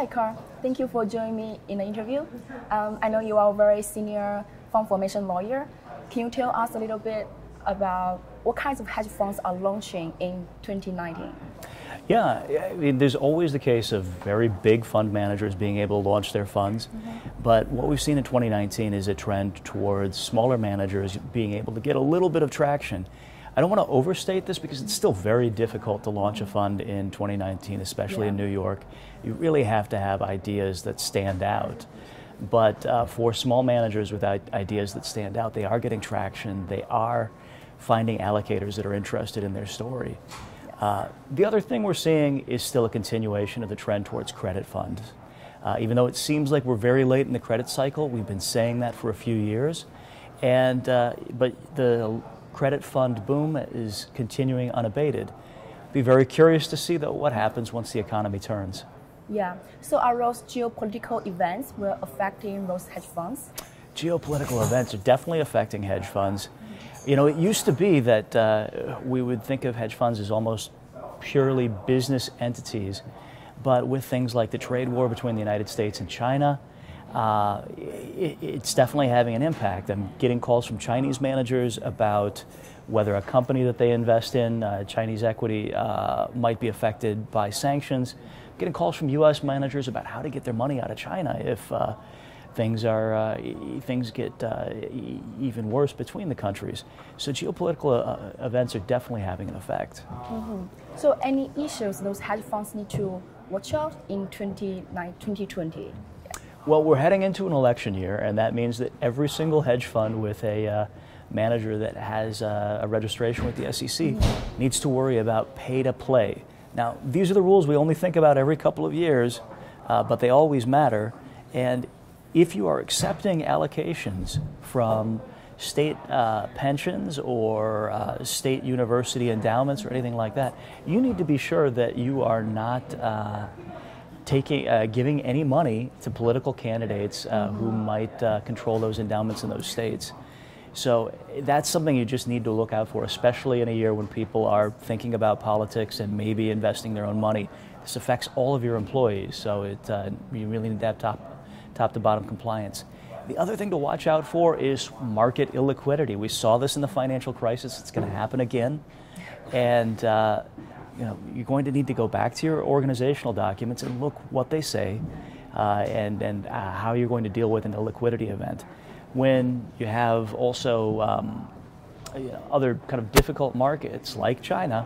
Hi, Carl. Thank you for joining me in the interview. I know you are a very senior fund formation lawyer. Can you tell us a little bit about what kinds of hedge funds are launching in 2019? Yeah, I mean, there's always the case of very big fund managers being able to launch their funds. But what we've seen in 2019 is a trend towards smaller managers being able to get a little bit of traction. I don't want to overstate this because it's still very difficult to launch a fund in 2019, especially in New York. You really have to have ideas that stand out. But for small managers with ideas that stand out, they are getting traction. They are finding allocators that are interested in their story. The other thing we're seeing is still a continuation of the trend towards credit funds. Even though it seems like we're very late in the credit cycle, we've been saying that for a few years. And but the credit fund boom is continuing unabated. Be very curious to see, though, what happens once the economy turns. Yeah. So are those geopolitical events were affecting those hedge funds? Geopolitical events are definitely affecting hedge funds. You know, it used to be that we would think of hedge funds as almost purely business entities, but with things like the trade war between the United States and China, it's definitely having an impact. I'm getting calls from Chinese managers about whether a company that they invest in, Chinese equity, might be affected by sanctions. I'm getting calls from U.S. managers about how to get their money out of China if things get even worse between the countries. So geopolitical events are definitely having an effect. So any issues those hedge funds need to watch out in 2020? Well, we're heading into an election year, and that means that every single hedge fund with a manager that has a registration with the SEC needs to worry about pay to play. Now, these are the rules we only think about every couple of years, but they always matter. And if you are accepting allocations from state pensions or state university endowments or anything like that, you need to be sure that you are not giving any money to political candidates who might control those endowments in those states. So that's something you just need to look out for, especially in a year when people are thinking about politics and maybe investing their own money. This affects all of your employees, so it, you really need that top-to-bottom compliance. The other thing to watch out for is market illiquidity. We saw this in the financial crisis. It's going to happen again. And you know, you're going to need to go back to your organizational documents and look what they say and how you're going to deal with an illiquidity event. When you have also you know, other kind of difficult markets like China,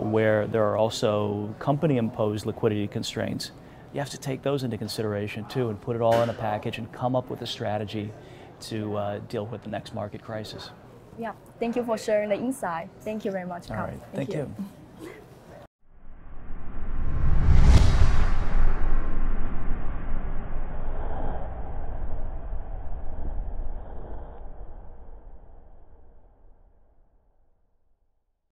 where there are also company-imposed liquidity constraints, you have to take those into consideration too and put it all in a package and come up with a strategy to deal with the next market crisis. Yeah, thank you for sharing the insight. Thank you very much, Carl. All right, thank you.